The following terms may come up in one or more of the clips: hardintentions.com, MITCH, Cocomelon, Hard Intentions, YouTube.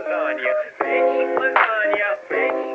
lasagna, make lasagna, make lasagna.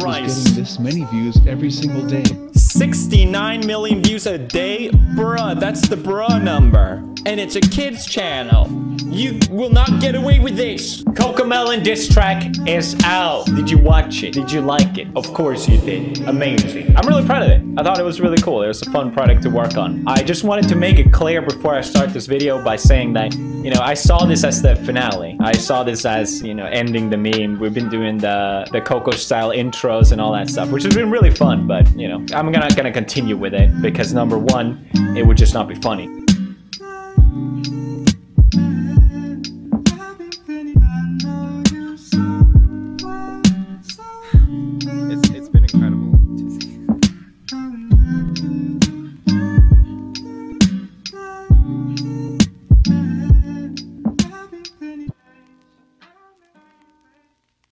Christ. Getting this many views every single day. 69 million views a day? Bruh, that's the bruh number. And it's a kid's channel. You will not get away with this. Cocomelon diss track is out. Did you watch it? Did you like it? Of course you did. Amazing. I'm really proud of it. I thought it was really cool. It was a fun product to work on. I just wanted to make it clear before I start this video by saying that, you know, I saw this as the finale. I saw this as, you know, ending the meme. We've been doing the Coco style intros and all that stuff, which has been really fun, but, you know, I'm not gonna continue with it because, number one, it would just not be funny.